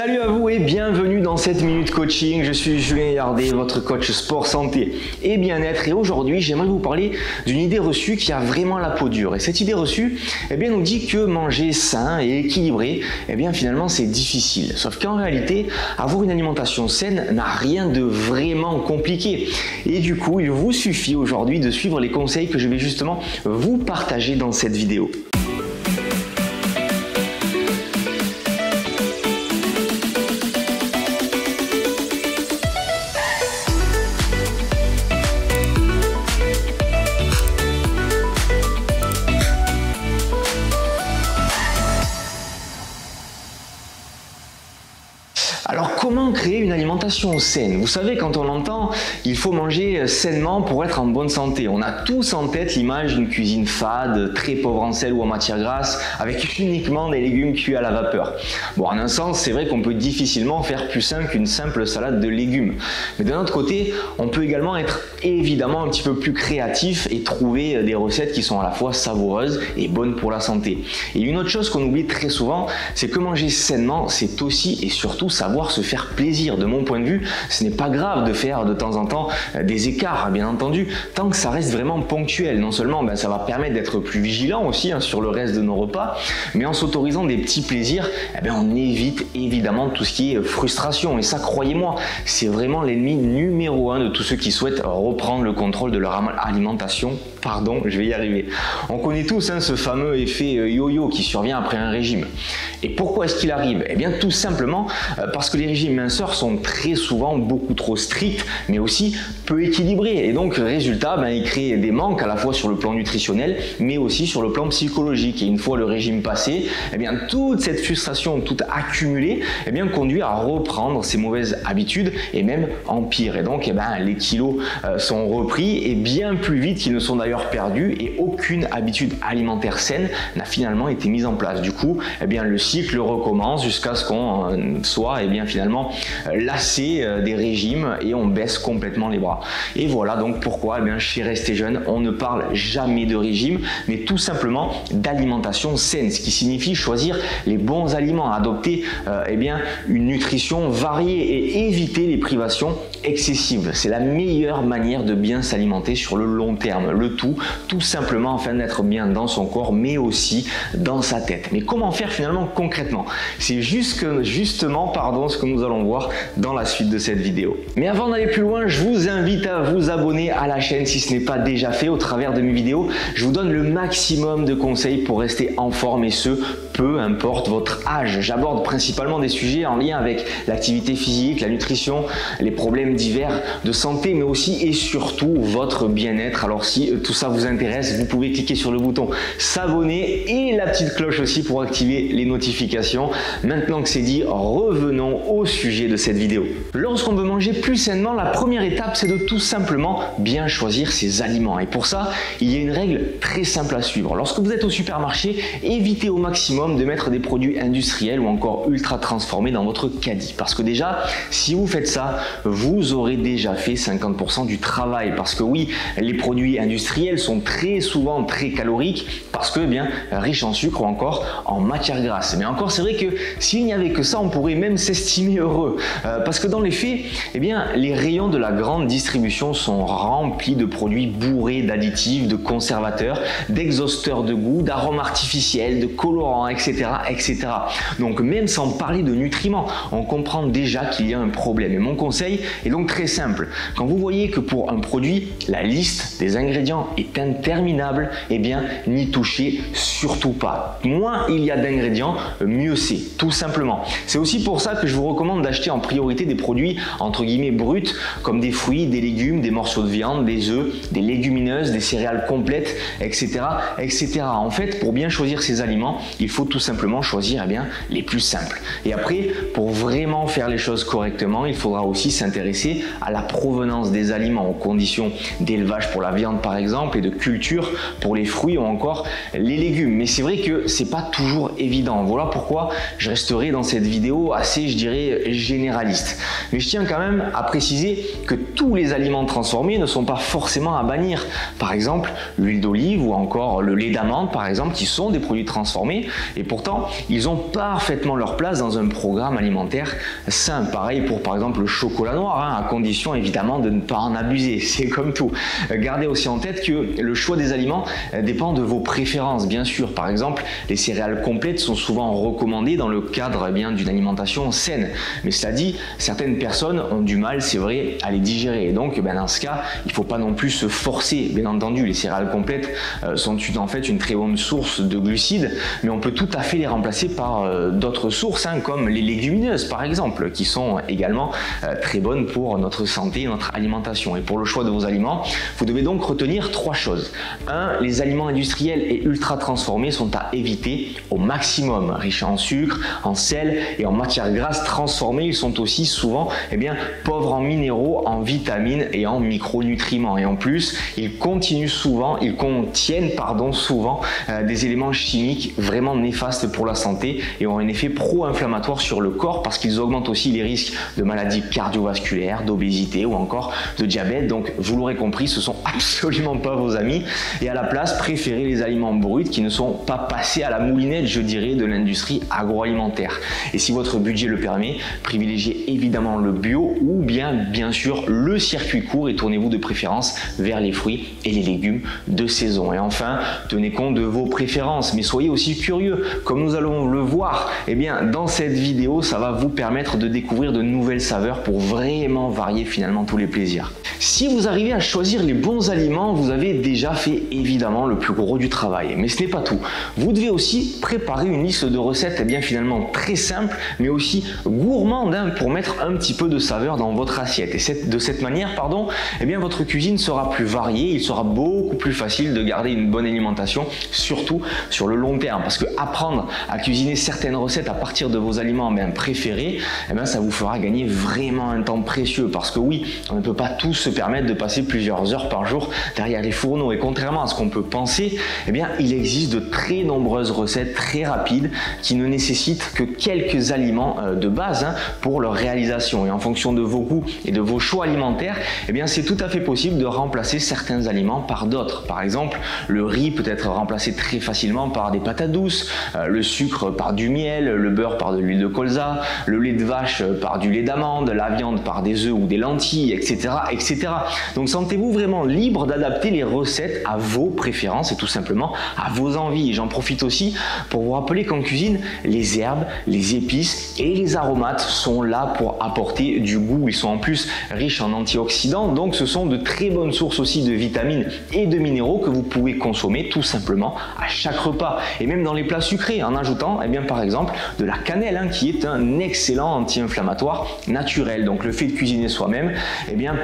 Salut à vous et bienvenue dans cette minute coaching. Je suis Julien Hyardet, votre coach sport, santé et bien-être. Et aujourd'hui, j'aimerais vous parler d'une idée reçue qui a vraiment la peau dure. Et cette idée reçue, eh bien, nous dit que manger sain et équilibré, eh bien, finalement, c'est difficile. Sauf qu'en réalité, avoir une alimentation saine n'a rien de vraiment compliqué. Et du coup, il vous suffit aujourd'hui de suivre les conseils que je vais justement vous partager dans cette vidéo. Alors, comment créer une alimentation saine? Vous savez, quand on entend « il faut manger sainement pour être en bonne santé », on a tous en tête l'image d'une cuisine fade, très pauvre en sel ou en matière grasse, avec uniquement des légumes cuits à la vapeur. Bon, en un sens, c'est vrai qu'on peut difficilement faire plus simple qu'une simple salade de légumes. Mais d'un autre côté, on peut également être évidemment un petit peu plus créatif et trouver des recettes qui sont à la fois savoureuses et bonnes pour la santé. Et une autre chose qu'on oublie très souvent, c'est que manger sainement, c'est aussi et surtout savoir se faire plaisir. De mon point de vue, ce n'est pas grave de faire de temps en temps des écarts, bien entendu, tant que ça reste vraiment ponctuel. Non seulement ça va permettre d'être plus vigilant aussi sur le reste de nos repas, mais en s'autorisant des petits plaisirs, on évite évidemment tout ce qui est frustration. Et ça, croyez-moi, c'est vraiment l'ennemi numéro 1 de tous ceux qui souhaitent reprendre le contrôle de leur alimentation. Pardon, je vais y arriver. On connaît tous ce fameux effet yo-yo qui survient après un régime. Et pourquoi est-ce qu'il arrive? Eh bien, tout simplement parce que les régimes minceurs sont très souvent beaucoup trop stricts, mais aussi peu équilibrés. Et donc, résultat, ils créent des manques à la fois sur le plan nutritionnel, mais aussi sur le plan psychologique. Et une fois le régime passé, toute cette frustration, toute accumulée, conduit à reprendre ces mauvaises habitudes et même empire. Et donc, les kilos sont repris et bien plus vite qu'ils ne sont d'ailleurs perdus, et aucune habitude alimentaire saine n'a finalement été mise en place. Du coup, le cycle recommence jusqu'à ce qu'on soit finalement lassé des régimes et on baisse complètement les bras. Et voilà donc pourquoi chez Rester Jeune, on ne parle jamais de régime, mais tout simplement d'alimentation saine, ce qui signifie choisir les bons aliments, adopter une nutrition variée et éviter les privations excessives. C'est la meilleure manière de bien s'alimenter sur le long terme, le tout simplement afin d'être bien dans son corps, mais aussi dans sa tête. Mais comment faire finalement concrètement? C'est justement ce que nous allons voir dans la suite de cette vidéo. Mais avant d'aller plus loin, je vous invite à vous abonner à la chaîne si ce n'est pas déjà fait. Au travers de mes vidéos, je vous donne le maximum de conseils pour rester en forme, et ce, peu importe votre âge. J'aborde principalement des sujets en lien avec l'activité physique, la nutrition, les problèmes divers de santé, mais aussi et surtout votre bien-être. Alors si tout ça vous intéresse, vous pouvez cliquer sur le bouton s'abonner et la petite cloche aussi pour activer les notifications. Maintenant que c'est dit, revenons au sujet de cette vidéo. Lorsqu'on veut manger plus sainement, la première étape, c'est de tout simplement bien choisir ses aliments. Et pour ça, il y a une règle très simple à suivre. Lorsque vous êtes au supermarché, évitez au maximum de mettre des produits industriels ou encore ultra transformés dans votre caddie, parce que déjà, si vous faites ça, vous aurez déjà fait 50% du travail. Parce que oui, les produits industriels sont très souvent très caloriques, parce que riches en sucre ou encore en matière grasse. Mais encore, c'est vrai que s'il n'y avait que ça, on pourrait même s'estimer heureux, parce que dans les faits, les rayons de la grande distribution sont remplis de produits bourrés d'additifs, de conservateurs, d'exhausteurs de goût, d'arômes artificiels, de colorants, etc. Donc même sans parler de nutriments, on comprend déjà qu'il y a un problème. Et mon conseil est donc très simple. Quand vous voyez que pour un produit, la liste des ingrédients est interminable, n'y touchez surtout pas. Moins il y a d'ingrédients, mieux c'est, tout simplement. C'est aussi pour ça que je vous recommande d'acheter en priorité des produits entre guillemets bruts, comme des fruits, des légumes, des morceaux de viande, des œufs, des légumineuses, des céréales complètes, etc. En fait, pour bien choisir ces aliments, il faut tout simplement choisir les plus simples. Et après, pour vraiment faire les choses correctement, il faudra aussi s'intéresser à la provenance des aliments, aux conditions d'élevage pour la viande par exemple, et de culture pour les fruits ou encore les légumes. Mais c'est vrai que c'est pas toujours évident. Voilà pourquoi je resterai dans cette vidéo assez, je dirais, généraliste. Mais je tiens quand même à préciser que tous les aliments transformés ne sont pas forcément à bannir. Par exemple, l'huile d'olive ou encore le lait d'amande par exemple, qui sont des produits transformés, Et pourtant, ils ont parfaitement leur place dans un programme alimentaire sain. Pareil pour, par exemple, le chocolat noir, hein, à condition évidemment de ne pas en abuser. C'est comme tout. Gardez aussi en tête que le choix des aliments dépend de vos préférences, bien sûr. Par exemple, les céréales complètes sont souvent recommandées dans le cadre, eh bien, d'une alimentation saine. Mais cela dit, certaines personnes ont du mal, c'est vrai, à les digérer. Et donc, dans ce cas, il ne faut pas non plus se forcer. Bien entendu, les céréales complètes sont en fait une très bonne source de glucides, mais on peut tout à fait les remplacer par d'autres sources, hein, comme les légumineuses par exemple, qui sont également très bonnes pour notre santé et notre alimentation. Et pour le choix de vos aliments, vous devez donc retenir trois choses. 1. Les aliments industriels et ultra transformés sont à éviter au maximum. Riches en sucre, en sel et en matières grasses transformées, ils sont aussi souvent pauvres en minéraux, en vitamines et en micronutriments. Et en plus, ils contiennent souvent des éléments chimiques vraiment néfastes pour la santé et ont un effet pro-inflammatoire sur le corps, parce qu'ils augmentent aussi les risques de maladies cardiovasculaires, d'obésité ou encore de diabète. Donc vous l'aurez compris, ce sont absolument pas vos amis, et à la place préférez les aliments bruts qui ne sont pas passés à la moulinette, je dirais, de l'industrie agroalimentaire. Et si votre budget le permet, privilégiez évidemment le bio ou bien sûr le circuit court, et tournez-vous de préférence vers les fruits et les légumes de saison. Et enfin, tenez compte de vos préférences, mais soyez aussi curieux. Comme nous allons le voir, dans cette vidéo, ça va vous permettre de découvrir de nouvelles saveurs pour vraiment varier finalement tous les plaisirs. Si vous arrivez à choisir les bons aliments, vous avez déjà fait évidemment le plus gros du travail. Mais ce n'est pas tout. Vous devez aussi préparer une liste de recettes finalement très simple, mais aussi gourmande, pour mettre un petit peu de saveur dans votre assiette. Et de cette manière, votre cuisine sera plus variée, il sera beaucoup plus facile de garder une bonne alimentation, surtout sur le long terme, parce que apprendre à cuisiner certaines recettes à partir de vos aliments préférés, ça vous fera gagner vraiment un temps précieux, parce que oui, on ne peut pas tous se permettre de passer plusieurs heures par jour derrière les fourneaux, et contrairement à ce qu'on peut penser, il existe de très nombreuses recettes très rapides qui ne nécessitent que quelques aliments de base pour leur réalisation. Et en fonction de vos goûts et de vos choix alimentaires, c'est tout à fait possible de remplacer certains aliments par d'autres. Par exemple, le riz peut être remplacé très facilement par des patates douces, le sucre par du miel, le beurre par de l'huile de colza, le lait de vache par du lait d'amande, la viande par des œufs ou des lentilles, etc. Donc sentez-vous vraiment libre d'adapter les recettes à vos préférences et tout simplement à vos envies. Et j'en profite aussi pour vous rappeler qu'en cuisine, les herbes, les épices et les aromates sont là pour apporter du goût. Ils sont en plus riches en antioxydants, donc ce sont de très bonnes sources aussi de vitamines et de minéraux que vous pouvez consommer tout simplement à chaque repas, et même dans les plats sucrés, en ajoutant par exemple de la cannelle, qui est un excellent anti-inflammatoire naturel. Donc le fait de cuisiner soi-même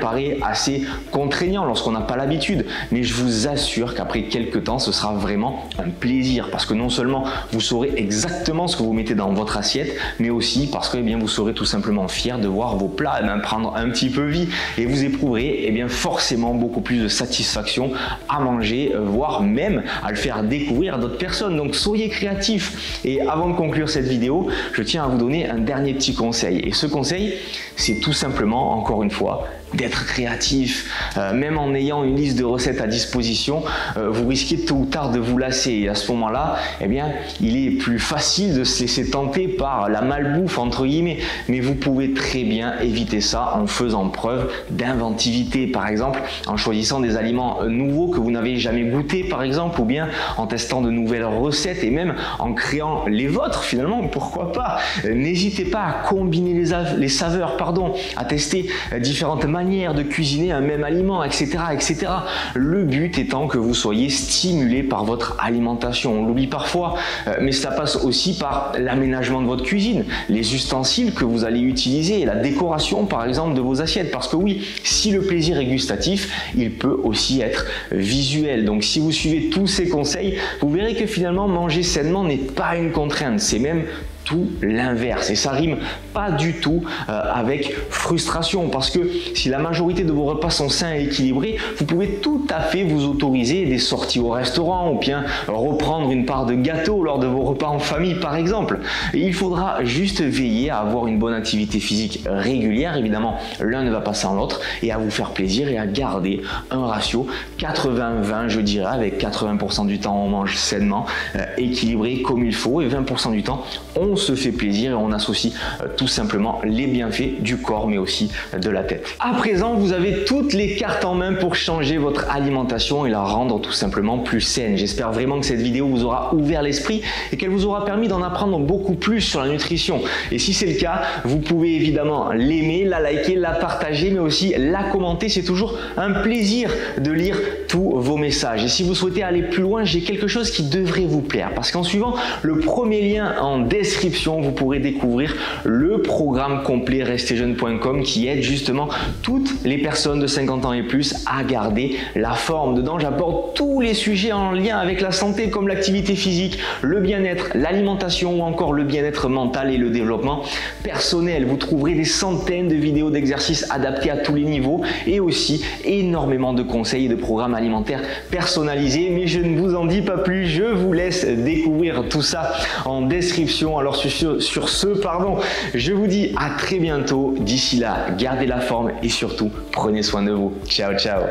paraît assez contraignant lorsqu'on n'a pas l'habitude, mais je vous assure qu'après quelques temps, ce sera vraiment un plaisir, parce que non seulement vous saurez exactement ce que vous mettez dans votre assiette, mais aussi parce que vous serez tout simplement fier de voir vos plats prendre un petit peu vie, et vous éprouverez forcément beaucoup plus de satisfaction à manger, voire même à le faire découvrir à d'autres personnes. Donc soyez créatifs. Et avant de conclure cette vidéo, je tiens à vous donner un dernier petit conseil, et ce conseil, c'est tout simplement, encore une fois, d'être créatif. Même en ayant une liste de recettes à disposition, vous risquez tôt ou tard de vous lasser, et à ce moment là il est plus facile de se laisser tenter par la malbouffe entre guillemets. Mais vous pouvez très bien éviter ça en faisant preuve d'inventivité, par exemple en choisissant des aliments nouveaux que vous n'avez jamais goûté par exemple, ou bien en testant de nouvelles recettes, et même en créant les vôtres finalement, pourquoi pas. N'hésitez pas à combiner les saveurs, à tester différentes manière de cuisiner un même aliment, etc. Le but étant que vous soyez stimulé par votre alimentation. On l'oublie parfois, mais ça passe aussi par l'aménagement de votre cuisine, les ustensiles que vous allez utiliser et la décoration par exemple de vos assiettes, parce que oui, si le plaisir est gustatif, il peut aussi être visuel. Donc si vous suivez tous ces conseils, vous verrez que finalement manger sainement n'est pas une contrainte, c'est même tout l'inverse. Et ça rime pas du tout avec frustration, parce que si la majorité de vos repas sont sains et équilibrés, vous pouvez tout à fait vous autoriser des sorties au restaurant ou bien reprendre une part de gâteau lors de vos repas en famille par exemple. Et il faudra juste veiller à avoir une bonne activité physique régulière, évidemment l'un ne va pas sans l'autre, et à vous faire plaisir et à garder un ratio 80-20, je dirais, avec 80% du temps on mange sainement, équilibré comme il faut, et 20% du temps on se fait plaisir et on associe tout simplement les bienfaits du corps mais aussi de la tête. À présent, vous avez toutes les cartes en main pour changer votre alimentation et la rendre tout simplement plus saine. J'espère vraiment que cette vidéo vous aura ouvert l'esprit et qu'elle vous aura permis d'en apprendre beaucoup plus sur la nutrition. Et si c'est le cas, vous pouvez évidemment l'aimer, la liker, la partager mais aussi la commenter. C'est toujours un plaisir de lire tous vos messages. Et si vous souhaitez aller plus loin, j'ai quelque chose qui devrait vous plaire, parce qu'en suivant le premier lien en description, vous pourrez découvrir le programme complet resterjeune.com qui aide justement toutes les personnes de 50 ans et plus à garder la forme. Dedans, j'aborde tous les sujets en lien avec la santé comme l'activité physique, le bien-être, l'alimentation ou encore le bien-être mental et le développement personnel. Vous trouverez des centaines de vidéos d'exercices adaptés à tous les niveaux et aussi énormément de conseils et de programmes alimentaires personnalisés. Mais je ne vous en dis pas plus, je vous laisse découvrir tout ça en description. Alors sur ce, je vous dis à très bientôt. D'ici là, gardez la forme et surtout, prenez soin de vous. Ciao, ciao.